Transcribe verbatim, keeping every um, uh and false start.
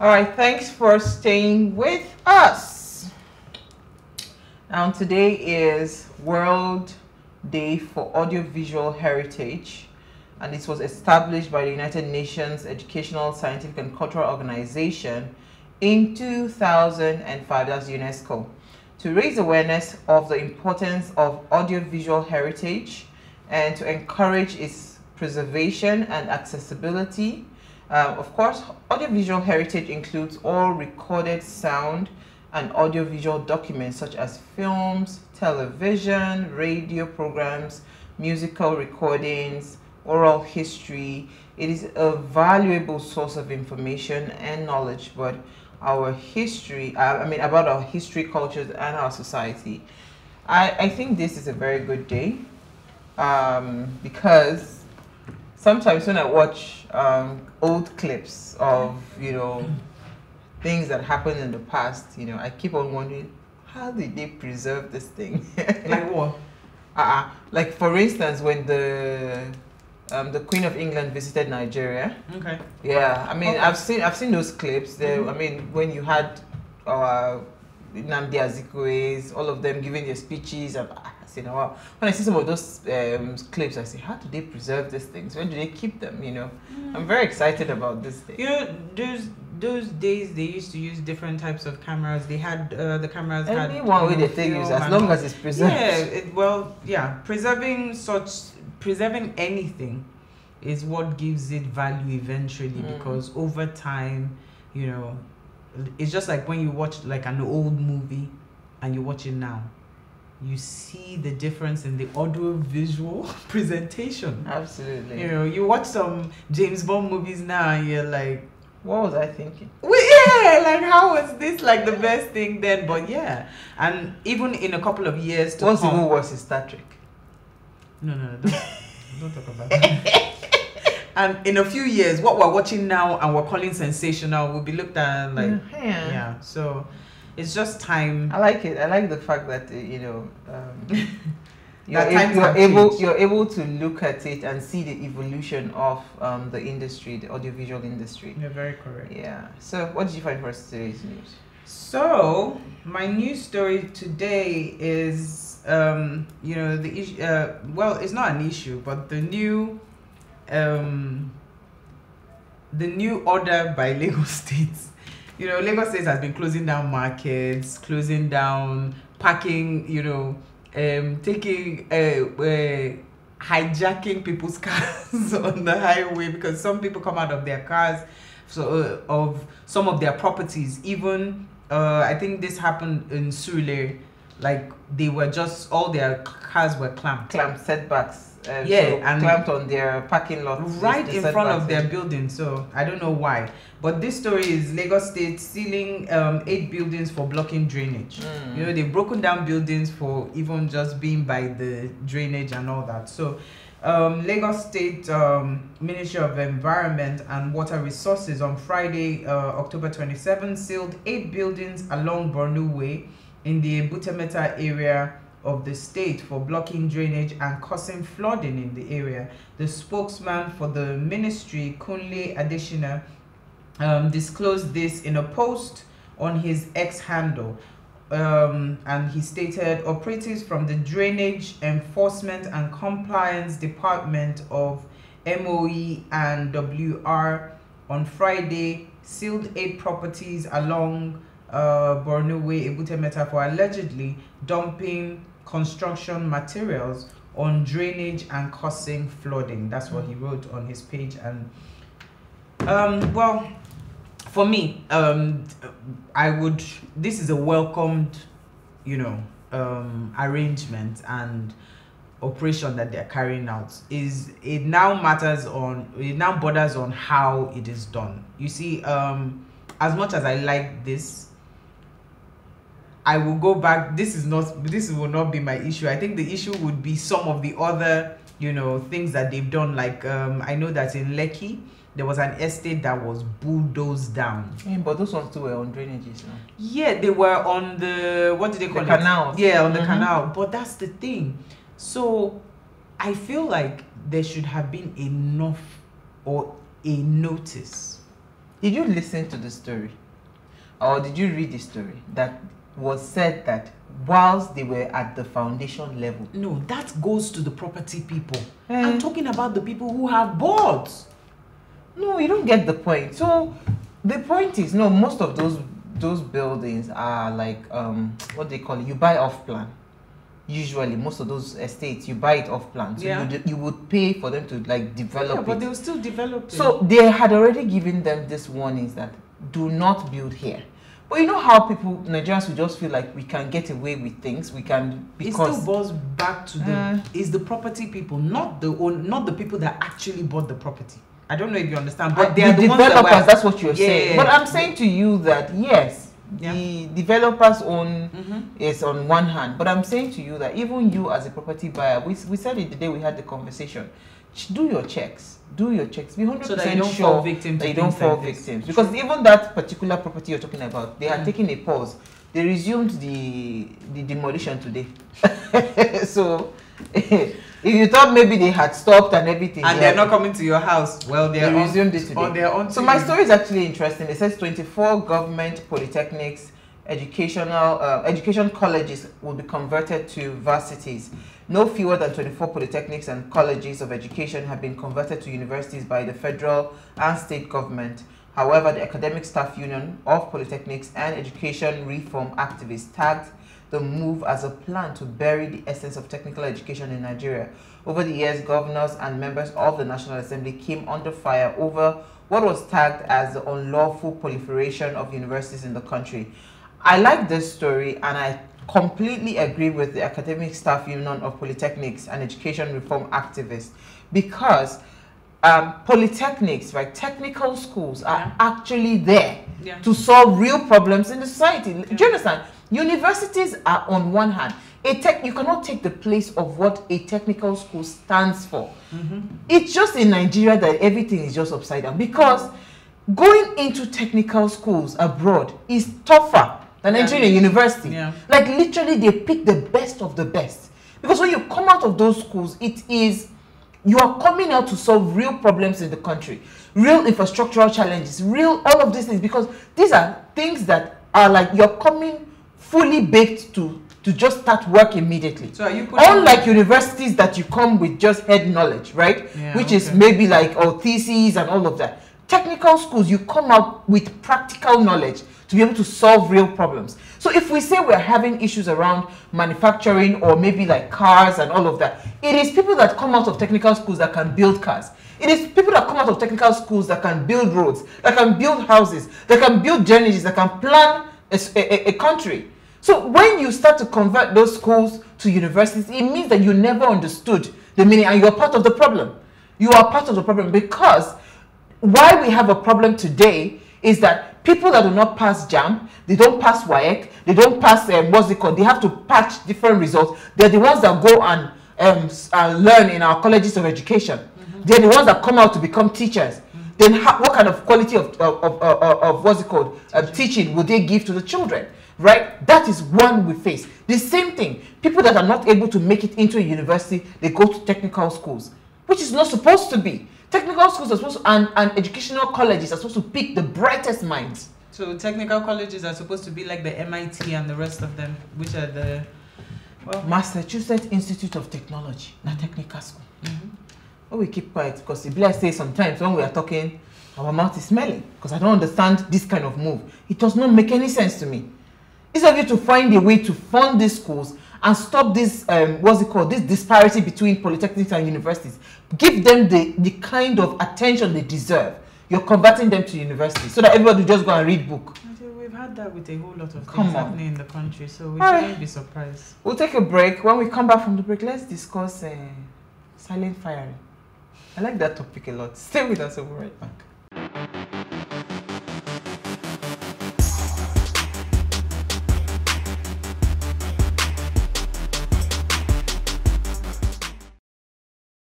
All right, thanks for staying with us. Now, today is World Day for Audiovisual Heritage, and this was established by the United Nations Educational, Scientific, and Cultural Organization in two thousand five, that's UNESCO, to raise awareness of the importance of audiovisual heritage and to encourage its preservation and accessibility. Uh, of course, audiovisual heritage includes all recorded sound and audiovisual documents such as films, television, radio programs, musical recordings, oral history. It is a valuable source of information and knowledge about our history, I mean about our history, cultures, and our society. I, I think this is a very good day um, because sometimes when I watch um, old clips of, you know, things that happened in the past, you know, I keep on wondering, how did they preserve this thing? Like what? Uh-uh. Like, for instance, when the um, the Queen of England visited Nigeria. Okay. Yeah, I mean, okay. I've seen I've seen those clips. There, mm-hmm. I mean, when you had uh, Nnamdi Azikwe's, all of them giving their speeches and. You know, wow. When I see some of those um, clips, I say, how do they preserve these things? Where do they keep them? You know, mm. I'm very excited about this thing. You know, those those days they used to use different types of cameras. They had uh, the cameras. Any had, one way know, they take use as long as it's preserved. Yeah, it, well, yeah, preserving such preserving anything is what gives it value eventually, mm. because over time, you know, it's just like when you watch like an old movie and you watch it now. You see the difference in the audio-visual presentation. Absolutely. You know, you watch some James Bond movies now and you're like, what was I thinking? Well, yeah, like how was this like the best thing then? But yeah, and even in a couple of years to Once come... Once even worse is Star Trek. No, no, no, don't, don't talk about that. And in a few years, what we're watching now and we're calling sensational will be looked at like, yeah, yeah so... It's just time. I like it. I like the fact that, you know, um, you're, ab you're able changed. You're able to look at it and see the evolution of um, the industry, the audiovisual industry. You're very correct. Yeah. So what did you find for today's news? So my news story today is, um, you know, the issue. Uh, well, it's not an issue, but the new, um, the new order by Lagos State. You know, Lagos State has been closing down markets, closing down, parking, you know, um, taking, uh, uh, hijacking people's cars on the highway because some people come out of their cars, so uh, of some of their properties. Even, uh, I think this happened in Surulere, like they were just, all their cars were clamped. Clamped, setbacks. Uh, yeah, so and clamped on their parking lot right in front of their building. So I don't know why, but this story is Lagos State sealing um, eight buildings for blocking drainage. Mm. You know, they've broken down buildings for even just being by the drainage and all that. So um, Lagos State um, Ministry of Environment and Water Resources on Friday, uh, October twenty-seventh, sealed eight buildings along Bornu Way in the Ebute Metta area of the state for blocking drainage and causing flooding in the area. The spokesman for the ministry, Kunle Adesina, um, disclosed this in a post on his X handle, um, and he stated operatives from the Drainage Enforcement and Compliance Department of M O E and W R on Friday sealed eight properties along uh, Bornu Way, Ebute Metta for allegedly dumping construction materials on drainage and causing flooding. That's what he wrote on his page. And um well, for me, um I would, this is a welcomed, you know, um arrangement and operation that they're carrying out. Is it now matters on it now borders on how it is done. You see, um as much as I like this, I will go back. This is not, this will not be my issue. I think the issue would be some of the other, you know, things that they've done. Like, um, I know that in Lekki, there was an estate that was bulldozed down. Yeah, but those ones too were on drainages now. Yeah, they were on the, what do they call it? The canal. Yeah, on the mm-hmm. canal. But that's the thing. So I feel like there should have been enough or a notice Did you listen to the story? Or did you read the story that was said that whilst they were at the foundation level? No, that goes to the property people. Eh. I'm talking about the people who have boards. No, you don't get the point. So the point is, no, most of those those buildings are like, um, what they call it, you buy off plan. Usually, most of those estates, you buy it off plan. So yeah. you, you would pay for them to like develop yeah, but it. They will still develop it. So they had already given them these warnings that do not build here. But you know how people, Nigerians, will just feel like we can get away with things. We can, because it still boils back to the uh, is the property people, not the own, not the people that actually bought the property. I don't know if you understand, but they are the, the ones developers. That were, that's what you're yeah, saying. Yeah, yeah. But I'm saying to you that yes. Yeah. The developers own mm-hmm. is on one hand, but I'm saying to you that even you as a property buyer, we, we said it the day we had the conversation, do your checks, do your checks, be one hundred percent so that you don't sure fall victim that you don't fall like victims. Because true. Even that particular property you're talking about, they are mm. taking a pause. They resumed the, the demolition today. So if you thought maybe they had stopped and everything, and they're, they're not coming to your house, well, they're they resumed it today. On their own. So my story is actually interesting. It says twenty-four government polytechnics, educational uh, education colleges will be converted to varsities. No fewer than twenty-four polytechnics and colleges of education have been converted to universities by the federal and state government. However, the Academic Staff Union of Polytechnics and Education Reform activists tagged the move as a plan to bury the essence of technical education in Nigeria. Over the years, governors and members of the National Assembly came under fire over what was tagged as the unlawful proliferation of universities in the country. I like this story, and I completely agree with the Academic Staff Union of Polytechnics and Education Reform activists, because Um, polytechnics, right? Technical schools are yeah. actually there yeah. to solve real problems in the society. Yeah. Do you understand? Universities are on one hand. A tech, you cannot take the place of what a technical school stands for. Mm-hmm. It's just in Nigeria that everything is just upside down, because going into technical schools abroad is tougher than yeah. entering a university. Yeah. Like literally, they pick the best of the best, because when you come out of those schools, it is you are coming out to solve real problems in the country, real infrastructural challenges, real all of these things, because these are things that are like you're coming fully baked to to just start work immediately. So are you putting unlike universities that you come with just head knowledge, right? Yeah, which okay. is maybe like or theses and all of that. Technical schools, you come out with practical knowledge to be able to solve real problems. So if we say we're having issues around manufacturing or maybe like cars and all of that, it is people that come out of technical schools that can build cars. It is people that come out of technical schools that can build roads, that can build houses, that can build journeys, that can plan a, a, a country. So when you start to convert those schools to universities, it means that you never understood the meaning and you're part of the problem. You are part of the problem, because why we have a problem today is that people that do not pass JAMB, they don't pass WAEC, they don't pass, um, what's it called, they have to patch different results. They're the ones that go and, um, and learn in our colleges of education. Mm-hmm. They're the ones that come out to become teachers. Mm-hmm. Then what kind of quality of, of, of, of, of what's it called, teaching. Uh, teaching would they give to the children, right? That is one we face. The same thing, people that are not able to make it into a university, they go to technical schools, which is not supposed to be. Technical schools are supposed to, and, and educational colleges are supposed to pick the brightest minds. So technical colleges are supposed to be like the M I T and the rest of them, which are the well, Massachusetts Institute of Technology, not technical school. Mm-hmm. But we keep quiet because the blessed say sometimes when we are talking, our mouth is smelling, because I don't understand this kind of move. It does not make any sense to me. It's of you to find a way to fund these schools and stop this, um, what's it called, this disparity between polytechnics and universities. Give them the, the kind of attention they deserve. You're converting them to university so that everybody just go and read book. We've had that with a whole lot of come things on. Happening in the country, so we All shouldn't right. be surprised. We'll take a break. When we come back from the break, let's discuss uh, silent firing. I like that topic a lot. Stay with us, we'll be right back.